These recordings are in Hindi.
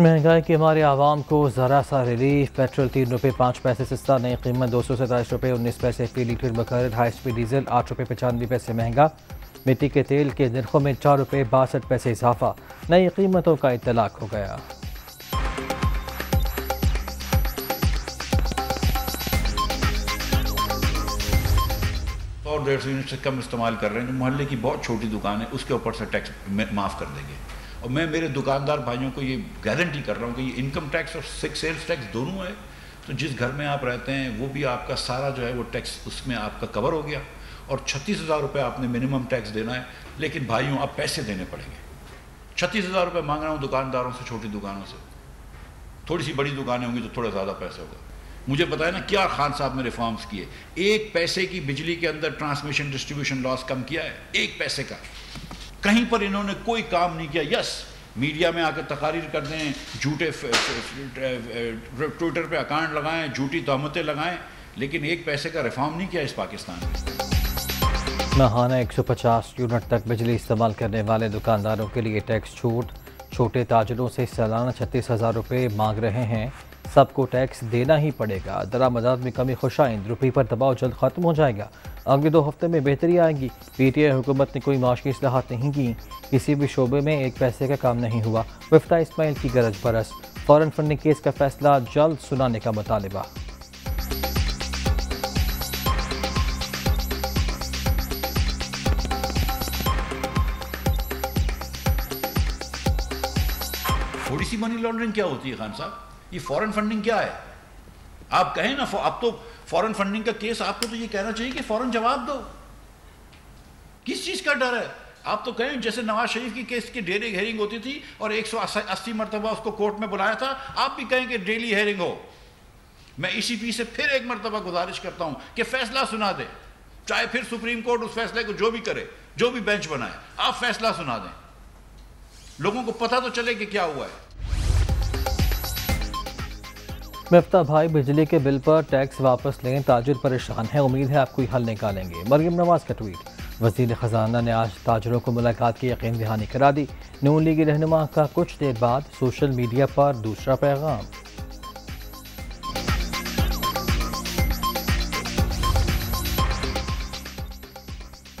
महंगाई की हमारे आवाम को ज़रा सा रिलीफ। पेट्रोल 3 रुपये 5 पैसे सस्ता, नई कीमत 227 रुपये 19 पैसे फी लीटर बकर। 2.5 HP डीजल 8 रुपये 95 पैसे महंगा। मिट्टी के तेल के नरखों में 4 रुपये 62 पैसे इजाफा, नई कीमतों का इतलाक हो गया। और 150 यूनिट से कम इस्तेमाल कर रहे हैं, जो मोहल्ले की बहुत छोटी दुकान है उसके ऊपर से टैक्स माफ़ कर देंगे। और मैं मेरे दुकानदार भाइयों को ये गारंटी कर रहा हूँ कि ये इनकम टैक्स और सेल्स टैक्स दोनों है, तो जिस घर में आप रहते हैं वो भी आपका सारा जो है वो टैक्स उसमें आपका कवर हो गया। और 36,000 रुपये आपने मिनिमम टैक्स देना है, लेकिन भाइयों आप पैसे देने पड़ेंगे। 36,000 रुपये मांग रहा हूँ दुकानदारों से, छोटी दुकानों से। थोड़ी सी बड़ी दुकानें होंगी तो थोड़ा ज़्यादा पैसा होगा। मुझे पता है ना क्या खान साहब ने रिफॉर्म्स किए। 1 पैसे की बिजली के अंदर ट्रांसमिशन डिस्ट्रीब्यूशन लॉस कम किया है, 1 पैसे का। कहीं पर इन्होंने कोई काम नहीं किया। यस, मीडिया में आकर तकारीर कर दें, झूठे ट्विटर पे अकाउंट लगाएं, झूठी तहमतें लगाएं, लेकिन 1 पैसे का रिफॉर्म नहीं किया इस पाकिस्तान में। नहाना 150 यूनिट तक बिजली इस्तेमाल करने वाले दुकानदारों के लिए टैक्स छूट। छोटे ताजरों से सालाना 36,000 रुपये मांग रहे हैं। सबको टैक्स देना ही पड़ेगा। दरामदात में कमी, खुशाइंद रुपये पर दबाव जल्द ख़त्म हो जाएगा। अगले 2 हफ्ते में बेहतरी आएगी। पीटीआई हुकूमत ने कोई माशी इस्लाहत नहीं की, किसी भी शोबे में 1 पैसे का काम नहीं हुआ। वफ्ता इस्माइल की गरज बरस, फ़ौरन फंडिंग केस का फैसला जल्द सुनाने का मुतालबा। थोड़ी सी मनी लॉन्ड्रिंग क्या होती है खान साहब? ये फॉरेन फंडिंग क्या है? आप कहें ना, आप तो फॉरेन फंडिंग का केस, आपको तो ये कहना चाहिए कि फॉरेन जवाब दो। किस चीज़ का डर है? आप तो कहें जैसे नवाज शरीफ की केस की डेली हेयरिंग होती थी और 180 मरतबा उसको कोर्ट में बुलाया था, आप भी कहें कि डेली हेयरिंग हो। मैं ईसीपी से फिर एक मरतबा गुजारिश करता हूँ कि फैसला सुना दे, चाहे फिर सुप्रीम कोर्ट उस फैसले को जो भी करे, जो भी बेंच बनाए, आप फैसला सुना दें, लोगों को पता तो चले कि क्या हुआ है। मफ्ता भाई, बिजली के बिल पर टैक्स वापस लें, ताजिर परेशान है, उम्मीद है आप कोई हल निकालेंगे। मरियम नवाज का ट्वीट। वजीर खजाना ने आज ताजरों को मुलाकात की यकीन दहानी करा दी। नून लीग रहनुमा का कुछ देर बाद सोशल मीडिया पर दूसरा पैगाम।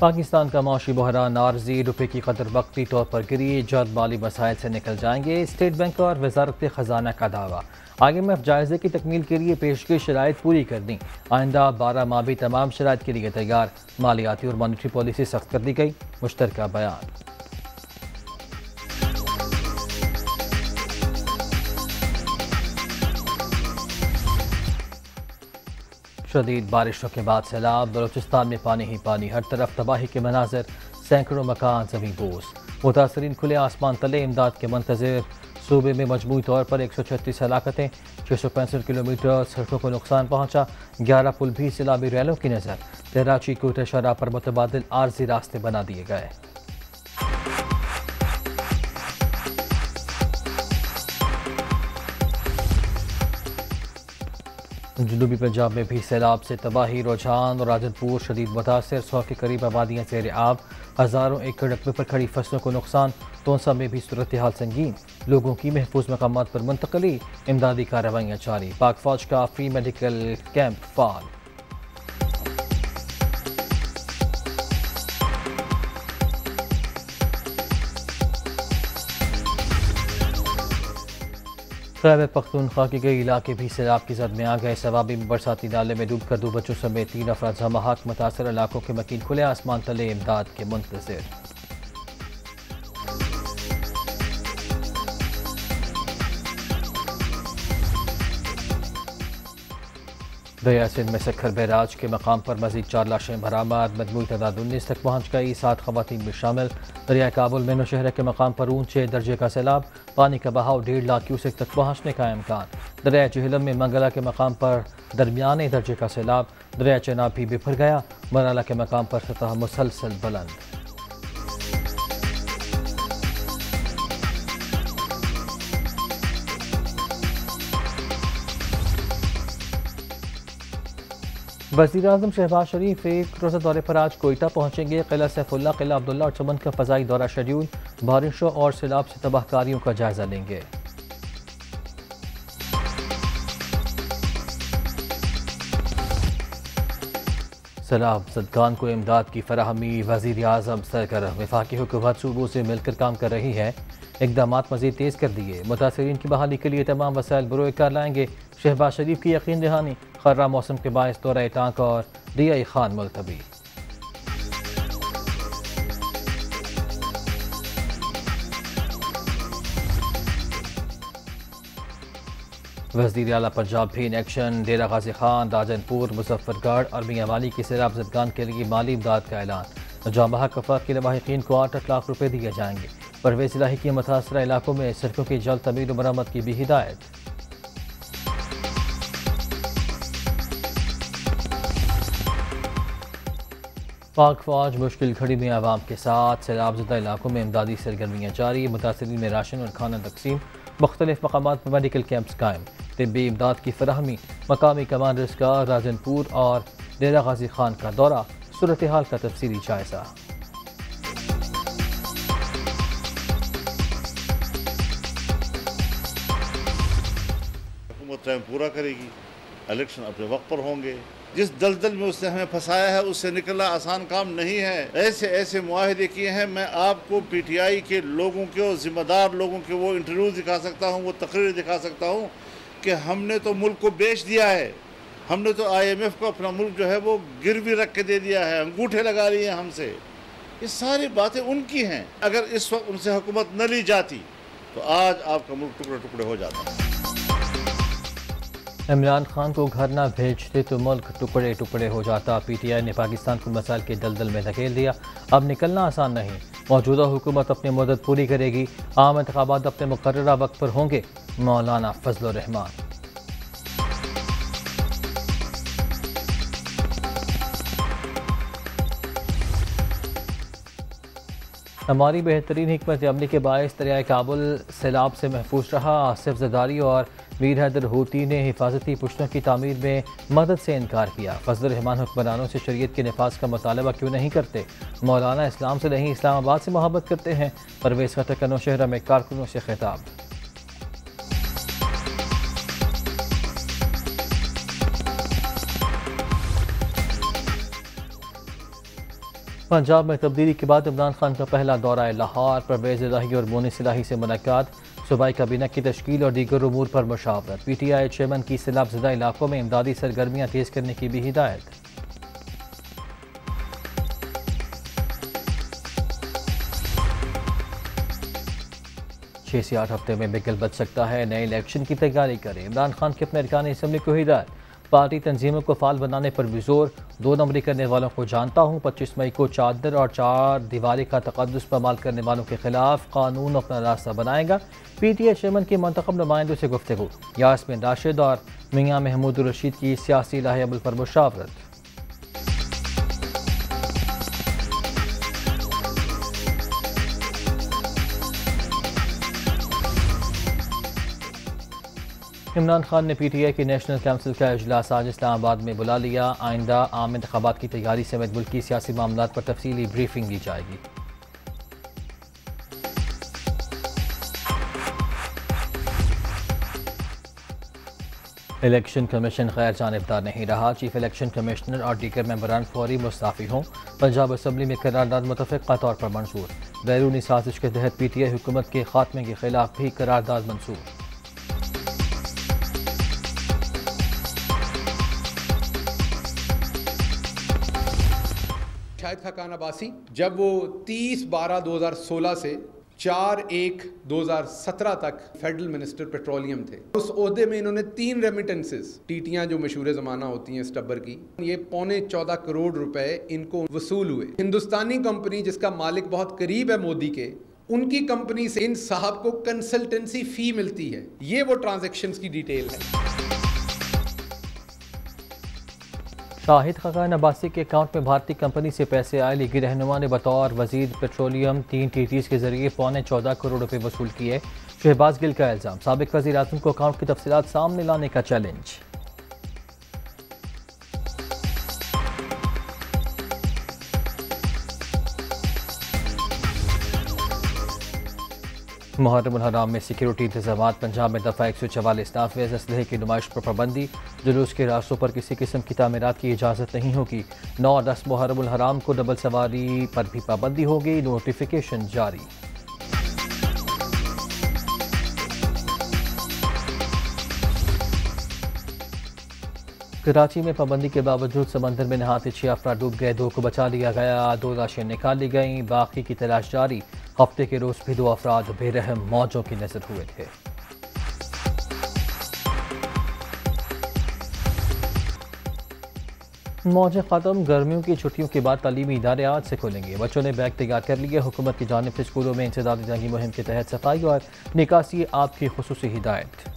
पाकिस्तान का माशी बहरान आर्जी, रुपये की कदर वक्ती तौर पर गिरी, जल्द माली मसाइल से निकल जाएंगे, स्टेट बैंक और वजारत खजाना का दावा। IMF जायजे की तकमील के लिए पेश की शराइत पूरी करनी, आइंदा 12 माह भी तमाम शराइत के लिए तैयार, मालियाती और मॉनिटरी पॉलिसी सख्त कर दी गई। मुश्तरका बयान। शदीद बारिशों के बाद सैलाब, बलोचिस्तान में पानी ही पानी, हर तरफ तबाही के मनाजर, सैकड़ों मकान जमी बोस, मुतासरीन खुले आसमान तले इमदाद के मंतजर। सूबे में मजमूई तौर पर 136 हलाकतें, 665 किलोमीटर सड़कों को नुकसान पहुंचा, 11 पुल भी सैलाबी रैलों की नज़र। कराची कोटा शहरा पर मुतबादिल आर्जी रास्ते बना दिए गए। जनूबी पंजाब में भी सैलाब से तबाही, रोजान और राजनपुर शदीद मुतासर, 100 के करीब आबादियाँ सैर आब, हज़ारों एकड़ रकबे पर खड़ी फसलों को नुकसान। तोनसा में भी सूरत हाल संगीन, लोगों की महफूज मकामात पर मुंतकली, इमदादी कार्रवाइयाँ जारी। पाक फौज का फ्री मेडिकल कैंप फाल। खैबर पख्तूनख्वा के कई इलाके भी सैलाब की जद में आ गए। सवाबी में बरसाती नाले में डूबकर 2 बच्चों समेत 3 अफराद जमाहत, मुतासर इलाकों के मकीन खुले आसमान तले इमदाद के मुंतजर। दरिया सिंध में सक्खर बैराज के मकाम पर मजीद 4 लाशें बरामद, मजमूई तादाद 19 तक पहुँच गई, 7 खवातीन भी शामिल। दरिया काबुल में नौशहरा के मकाम पर ऊंचे दर्जे का सैलाब, पानी का बहाव 1.5 लाख क्यूसेक तक पहुँचने का इम्कान। दरिया जहलम में मंगला के मकाम पर दरमियाने दर्जे का सैलाब, दरिया चनाब भी बिफर गया, मराला के मकाम पर सतह मुसलसल बुलंद। वज़ीर आज़म शहबाज शरीफ 1 रोज़ा दौरे पर आज कोयटा पहुँचेंगे। किला सैफुल्ला, किला अब्दुल्ला और चमन का फ़ज़ाई दौरा शेड्यूल, बारिशों और सैलाब से तबाहकारियों का जायज़ा लेंगे। सलाम सदकान को इमदाद की फराहमी। वज़ीर आज़म सरगर्म, वफाकी हुकूमत सूबों से मिलकर काम कर रही है। इकदाम मज़ीद तेज़ कर दिए। मुतासरीन की बहाली के लिए तमाम वसाइल बरोए कार लाएंगे। शहबाज शरीफ की यकीन दहानी। खर्रा मौसम के बायस दौरा टांक और रियाई खान मुलतवी। वज़ीर आला पंजाब भी इन एक्शन। डेरा गाजी खान, राजनपुर, मुजफ्फरगढ़ और मियाँ वाली की सैलाब जदगान के लिए माली इमदाद का ऐलान। जामा कफात के लवाहिकीन को 8 लाख रुपये दिए जाएंगे। परवेज़ इलाही के मुतासरा इलाकों में सड़कों की जल्द तमीर और मरम्मत की भी हिदायत। पाक फौज मुश्किल घड़ी में आवाम के साथ। सैलाबजदा इलाकों में इमदादी सरगर्मियाँ जारी। मुतासरीन में राशन और खाना तकसीम। मुख्तलिफ मकामात पर मेडिकल कैंप्स कायम। तिब्बी इमदाद की फराहमी। मकामी कमांडर्स का राजनपुर और डेरा गाजी खान का दौरा। सूरत हाल का तफसीली जायजा। हुकूमत टाइम पूरा करेगी। इलेक्शन अपने वक्त पर होंगे। जिस दलदल में उसने हमें फंसाया है उससे निकलना आसान काम नहीं है। ऐसे ऐसे मुआहदे किए हैं। मैं आपको पीटीआई के लोगों के और ज़िम्मेदार लोगों के वो इंटरव्यू दिखा सकता हूँ, वो तकरीर दिखा सकता हूँ कि हमने तो मुल्क को बेच दिया है। हमने तो आईएमएफ को अपना मुल्क जो है वो गिरवी रख के दे दिया है। अंगूठे लगा लिए हैं हमसे। ये सारी बातें उनकी हैं। अगर इस वक्त उनसे हुकूमत न ली जाती तो आज आपका मुल्क टुकड़े टुकड़े हो जाता है। इमरान खान को घर ना भेजते तो मुल्क टुकड़े टुकड़े हो जाता। पीटीआई ने पाकिस्तान को मसाइल के दलदल में धकेल दिया। अब निकलना आसान नहीं। मौजूदा हुकूमत अपनी मदद पूरी करेगी। आम इंतखाबात अपने मुकर्ररा वक्त पर होंगे। मौलाना फजलुर रहमान। हमारी बेहतरीन हिकमत अमली के बायस दरियाए काबुल सैलाब से महफूज रहा। आसिफ जदारी और मीर हैदर हूती ने हिफाजती पुश्तों की तामीर में मदद से इनकार किया। फजल रहमान हुक्मरानों से शरीयत के नफाज का मुतालबा क्यों नहीं करते? मौलाना इस्लाम से नहीं इस्लामाबाद से मोहब्बत करते हैं। परवेज़ खट्टर का नौशहरा में कारकुनों से खिताब। पंजाब में तब्दीली के बाद इमरान खान का पहला दौरा लाहौर। परवेज़ इलाही और मोनिस इलाही से मुलाकात। सूबाई काबीना की तश्कील और दीगर उमूर पर मशावरत। पीटीआई चेयरमैन की सैलाबजदा इलाकों में इमदादी सरगर्मियाँ तेज़ करने की भी हिदायत। छः से 8 हफ्ते में बिगल बच सकता है। नए इलेक्शन की तैयारी करें। इमरान खान के अपने अरकान इसम्बली को हिदायत। पार्टी तंजीमों को फाल बनाने पर भी जोर। 2 नंबरी करने वालों को जानता हूँ। 25 मई को चादर और 4 दीवारी का तकद्दुस पमाल करने वालों के खिलाफ कानून अपना रास्ता बनाएगा। पीटीआई चेयरमैन की मंतखब नुमाइंदों से गुफ्तगू। यास्मीन राशिद और मियाँ महमूद रशीद की सियासी लाहे अमल पर मुशावरत। इमरान खान ने पीटीआई की नेशनल काउंसिल का अजलास आज इस्लामाबाद में बुला लिया। आइंदा आम इंतखाबात की तैयारी समेत मुल्की सियासी मामलात पर तफसीली ब्रीफिंग दी जाएगी। इलेक्शन कमीशन गैर जानबदार नहीं रहा। चीफ इलेक्शन कमिश्नर और दीगर मेंबरान फौरी मुस्ताफ़ी हों। पंजाब असम्बली में करारदादा मुतफ़िक़ा तौर पर मंजूर। बैरूनी साजिश के तहत पीटीआई हुकूमत के खात्मे के खिलाफ भी करारदादा मंजूर। खान अब्बासी जब वो 30/12/2016 से 4/1/2017 तक फेडरल मिनिस्टर पेट्रोलियम थे, उस ओहदे में इन्होंने 3 रेमिटेंसेस टीटियाँ जो मशहूर ज़माना होती हैं इस टब्बर की, ये 14.25 करोड़ रुपए इनको वसूल हुए। हिंदुस्तानी कंपनी जिसका मालिक बहुत करीब है मोदी के, उनकी कंपनी से इन साहब को कंसल्टेंसी फ़ी मिलती है। ये वो ट्रांजेक्शन्स की डिटेल है। शाहिद खकान अब्बासी के अकाउंट में भारतीय कंपनी से पैसे आए। लीगी रहनुमा ने बतौर वजीर पेट्रोलियम 3 TTs के जरिए 14.25 करोड़ रुपये वसूल किए। शहबाज गिल का इल्ज़ाम। साबिक वज़ीर आज़म को अकाउंट की तफसीलात सामने लाने का चैलेंज। मुहर्रम हराम में सिक्योरिटी इंतजाम। पंजाब में दफ़ा 144 नाफेज असलहे की नुमाइश पर पाबंदी। जुलूस के रास्तों पर किसी किस्म की तामीरात की इजाज़त नहीं होगी। 9 और 10 मुहर्रम हराम को डबल सवारी पर भी पाबंदी होगी। नोटिफिकेशन जारी। कराची में पाबंदी के बावजूद समंदर में नहाते 6 अफराद डूब गए। 2 को बचा लिया गया, 2 लाशें निकाली गईं, बाकी की तलाश जारी। हफ्ते के रोज भी 2 अफराद बेरहम मौजों की नजर हुए थे। मौज ख़त्म, गर्मियों की छुट्टियों के बाद तालीमी इदारे आज से खोलेंगे। बच्चों ने बैग तैयार कर लिए। हुकूमत की जानिब से स्कूलों में इंसदादी जंगी मुहिम के तहत सफाई और निकासी आपकी खुसूसी हिदायत।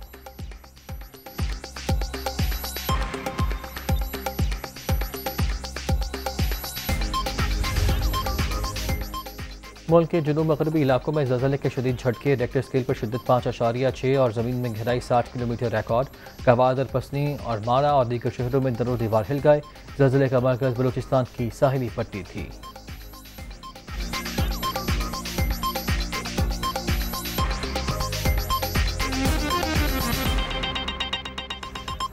मुल्क के जुनूब मगरबी इलाकों में ज़लज़ले के शदीद झटके। रेक्टर स्केल पर शिद्दत 5.6 और ज़मीन में गहराई 60 किलोमीटर रिकॉर्ड। कवाद और पसनी और मारा और दीगर शहरों में दरों दीवार हिल गए। ज़लज़ले का मरकज़ बलूचिस्तान की साहिली पट्टी थी।